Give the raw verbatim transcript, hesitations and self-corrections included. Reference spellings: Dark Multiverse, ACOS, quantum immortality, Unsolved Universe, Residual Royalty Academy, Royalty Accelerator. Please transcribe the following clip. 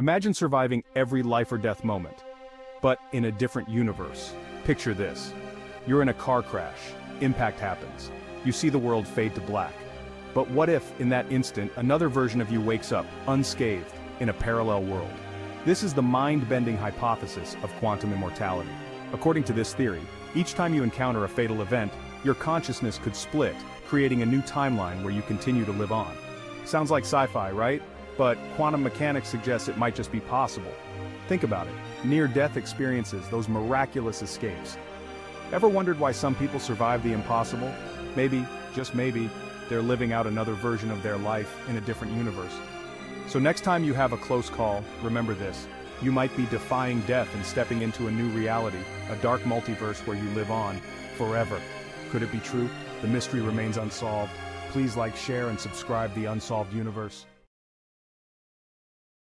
Imagine surviving every life or death moment, but in a different universe. Picture this. You're in a car crash, impact happens, you see the world fade to black. But what if, in that instant, another version of you wakes up, unscathed, in a parallel world? This is the mind-bending hypothesis of quantum immortality. According to this theory, each time you encounter a fatal event, your consciousness could split, creating a new timeline where you continue to live on. Sounds like sci-fi, right? But quantum mechanics suggests it might just be possible. Think about it. Near-death experiences, those miraculous escapes. Ever wondered why some people survive the impossible? Maybe, just maybe, they're living out another version of their life in a different universe. So next time you have a close call, remember this. You might be defying death and stepping into a new reality, a dark multiverse where you live on, forever. Could it be true? The mystery remains unsolved. Please like, share, and subscribe to the Unsolved Universe.